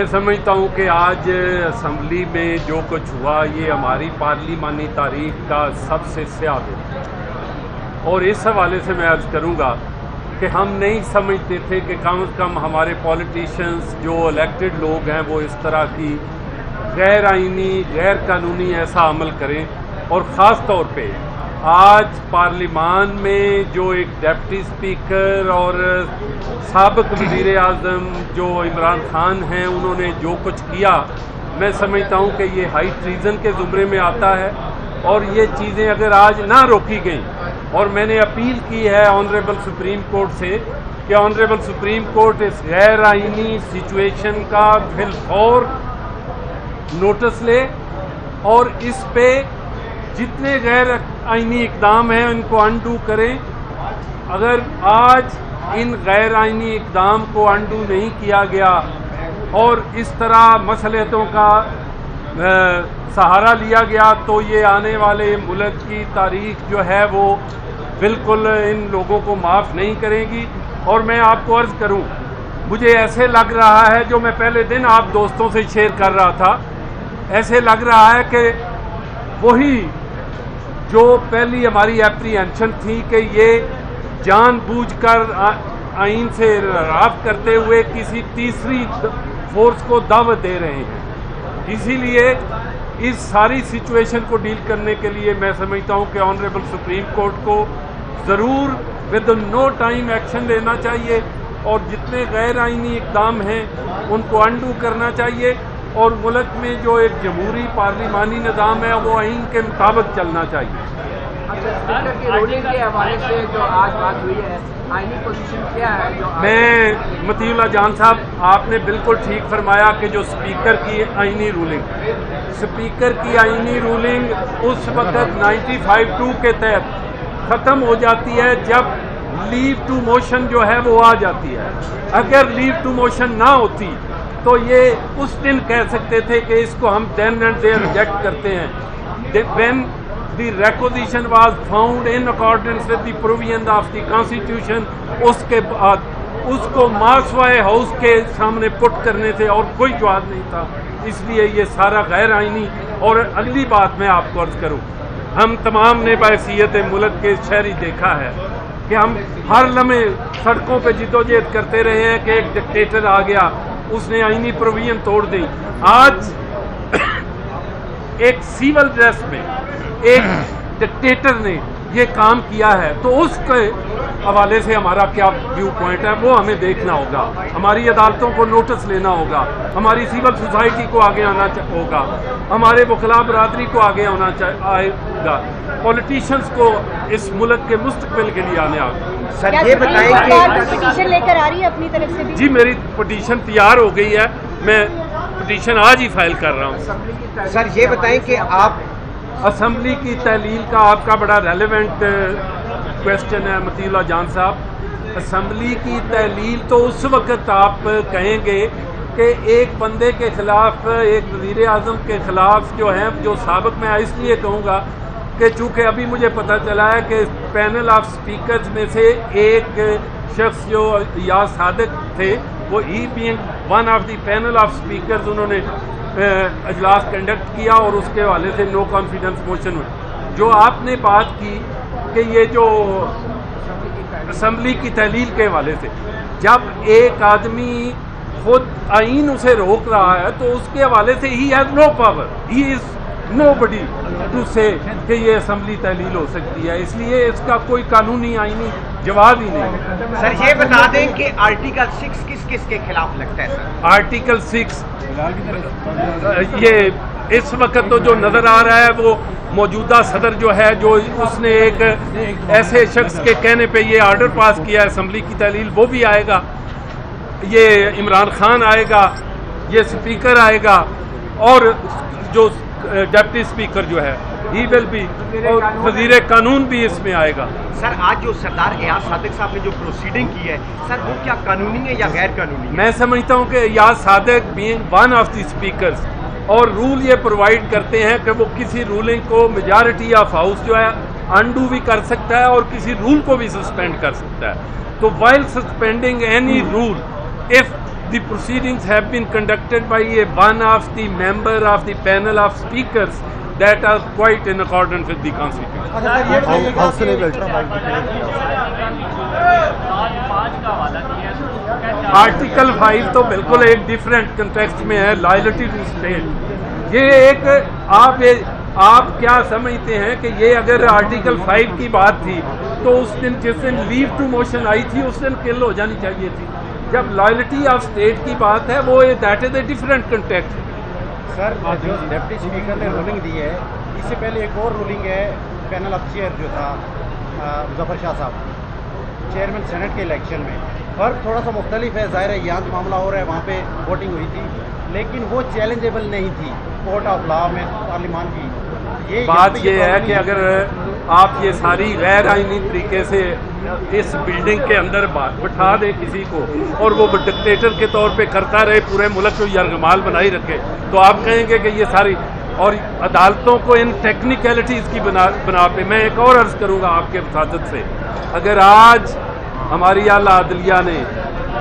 मैं समझता हूं कि आज असम्बली में जो कुछ हुआ ये हमारी पार्लिमानी तारीख का सबसे स्याह दिन। और इस हवाले से मैं अर्ज़ करूंगा कि हम नहीं समझते थे कि कम से कम हमारे पॉलिटिशियंस जो इलेक्टेड लोग हैं वो इस तरह की गैर आइनी गैर कानूनी ऐसा अमल करें। और ख़ास तौर पे आज पार्लिमान में जो एक डिप्टी स्पीकर और साबिक वज़ीर आज़म जो इमरान खान हैं उन्होंने जो कुछ किया मैं समझता हूं कि ये हाई ट्रीज़न के ज़ुमरे में आता है। और ये चीज़ें अगर आज ना रोकी गईं, और मैंने अपील की है ऑनरेबल सुप्रीम कोर्ट से कि ऑनरेबल सुप्रीम कोर्ट इस गैर आइनी सिचुएशन का फिलफौर नोटिस ले और इस पे जितने गैर आइनी इक़दाम हैं इनको अंडू करें। अगर आज इन गैर आइनी इक़दाम को अंडू नहीं किया गया और इस तरह मसलहतों का सहारा लिया गया तो ये आने वाले मुल्क की तारीख जो है वो बिल्कुल इन लोगों को माफ़ नहीं करेगी। और मैं आपको अर्ज़ करूं, मुझे ऐसे लग रहा है, जो मैं पहले दिन आप दोस्तों से शेयर कर रहा था, ऐसे लग रहा है कि वही जो पहली हमारी एप्रीहेंशन थी कि ये जानबूझकर आइन से राफ करते हुए किसी तीसरी फोर्स को दावत दे रहे हैं। इसीलिए इस सारी सिचुएशन को डील करने के लिए मैं समझता हूं कि ऑनरेबल सुप्रीम कोर्ट को ज़रूर विद नो टाइम एक्शन लेना चाहिए और जितने गैर आइनी इक़दाम हैं उनको अंडू करना चाहिए। और मुल्क में जो एक जमहूरी पार्लिमानी निज़ाम है वो आइन के मुताबिक चलना चाहिए। मैं मतीउल ला जान साहब, आपने बिल्कुल ठीक फरमाया कि जो स्पीकर की आइनी रूलिंग उस वक्त 95(2) के तहत ख़त्म हो जाती है जब लीव टू मोशन जो है वो आ जाती है। अगर लीव टू मोशन ना होती तो ये उस दिन कह सकते थे कि इसको हम देन एंड देयर रिजेक्ट करते हैं। When the requisition was found in accordance with the provision of the constitution, उसके बाद उसको मासवाए हाउस के सामने पुट करने थे और कोई जवाब नहीं था। इसलिए ये सारा गैर आइनी। और अगली बात मैं आपको अर्ज करूँ, हम तमाम ने बहसीयत मुल्क के शहरी देखा है कि हम हर लम्हे सड़कों पर जिदोजहद करते रहे हैं कि एक डिक्टेटर आ गया, उसने आइनी प्रोविजन तोड़ दी। आज एक सिविल ड्रेस में एक डिक्टेटर ने ये काम किया है, तो उसके हवाले से हमारा क्या व्यू पॉइंट है वो हमें देखना होगा। हमारी अदालतों को नोटिस लेना होगा, हमारी सिविल सोसाइटी को आगे आना होगा, हमारे वकला बरादरी को आगे आना आएगा, पॉलिटिशियंस को इस मुल्क के मुस्तकबिल के लिए आने आगे। सर ये बताएं कि पिटीशन लेकर आ रही है अपनी तरफ से भी? जी, मेरी पिटीशन तैयार हो गई है, मैं पिटीशन आज ही फाइल कर रहा हूँ। सर ये बताएं कि आप असम्बली की तहलील का आपका बड़ा रेलिवेंट क्वेश्चन है मतीउल ला जान साहब। असम्बली की तहलील तो उस वक्त आप कहेंगे कि एक बंदे के ख़िलाफ़, एक वज़ीर आज़म के ख़िलाफ़ जो है, जो साबिक मैं इसलिए कहूँगा कि चूँकि अभी मुझे पता चला है कि पैनल ऑफ स्पीकर्स में से एक शख्स जो या सादिक थे, वो ही being one of the panel of speakers, उन्होंने अजलास कंडक्ट किया और उसके हवाले से नो कॉन्फिडेंस मोशन हुई। जो आपने बात की कि ये जो असम्बली की तहलील के हवाले से, जब एक आदमी खुद आइन उसे रोक रहा है तो उसके हवाले से he has no power, he is Nobody to say कि ये असम्बली तहलील हो सकती है। इसलिए इसका कोई कानूनी आइनी जवाब ही नहीं। सर ये बता दें कि आर्टिकल 6 किस किस के खिलाफ लगता है? सर आर्टिकल 6 ये इस वक्त तो जो नज़र आ रहा है वो मौजूदा सदर जो है, जो उसने एक ऐसे शख्स के कहने पे ये आर्डर पास किया है असम्बली की तहलील, वो भी आएगा, ये इमरान खान आएगा, ये स्पीकर आएगा और जो डिप्टी स्पीकर जो है ही विल बी, और वजीर कानून भी इसमें आएगा। सर आज जो सरदार हयात सादिक साहब ने जो प्रोसीडिंग की है, सर वो क्या कानूनी है या गैर कानूनी है? मैं समझता हूँ कि Hayat Sadiq being one of the speakers, और रूल ये प्रोवाइड करते हैं कि वो किसी रूलिंग को मेजॉरिटी ऑफ हाउस जो है अंडू भी कर सकता है और किसी रूल को भी सस्पेंड कर सकता है। तो while suspending any rule if The proceedings have been conducted by one of the member of the panel of speakers that are quite in accordance with the Constitution. Article 5 तो बिल्कुल एक different context में है, loyalty to state. ये एक आप क्या समझते हैं कि ये अगर आर्टिकल 5 की बात थी तो उस दिन जिस दिन लीव टू मोशन आई थी उस दिन किल हो जानी चाहिए थी। जब लॉयल्टी ऑफ स्टेट की बात है वो that is a different context. Sir जो डिप्टी स्पीकर ने रूलिंग दी है, इससे पहले एक और रूलिंग है, पैनल ऑफ चेयर जो था जफर शाह साहब चेयरमैन सेनेट के इलेक्शन में, फर्क थोड़ा सा मुख्तलिफ है। जाहिर है यहाँ मामला हो रहा है, वहाँ पे वोटिंग हुई थी लेकिन वो चैलेंजेबल नहीं थी कोर्ट ऑफ लॉ में, पार्लियामान की। ये बात ये है कि अगर आप ये सारी गैर आइनी तरीके से इस बिल्डिंग के अंदर बिठा दे किसी को और वो डिक्टेटर के तौर पे करता रहे, पूरे मुल्क को यरगमाल बनाई रखे, तो आप कहेंगे कि ये सारी, और अदालतों को इन टेक्निकलिटीज़ की बना पे मैं एक और अर्ज़ करूँगा आपके हिफाजत से, अगर आज हमारी आला अदलिया ने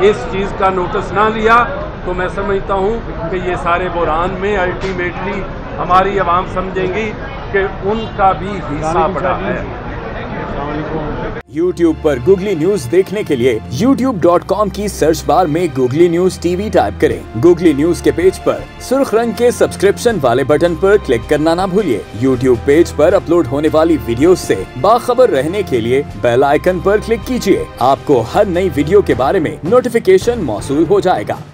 इस चीज़ का नोटिस ना लिया तो मैं समझता हूँ कि ये सारे बुरान में अल्टीमेटली हमारी आवाम समझेंगी कि उनका भी हिस्सा पड़ा है। YouTube पर Googly News देखने के लिए youtube.com की सर्च बार में Googly News TV टाइप करें। Googly News के पेज पर सुर्ख रंग के सब्सक्रिप्शन वाले बटन पर क्लिक करना ना भूलिए। YouTube पेज पर अपलोड होने वाली वीडियो से बाखबर रहने के लिए बेल आइकन पर क्लिक कीजिए। आपको हर नई वीडियो के बारे में नोटिफिकेशन मौसूल हो जाएगा।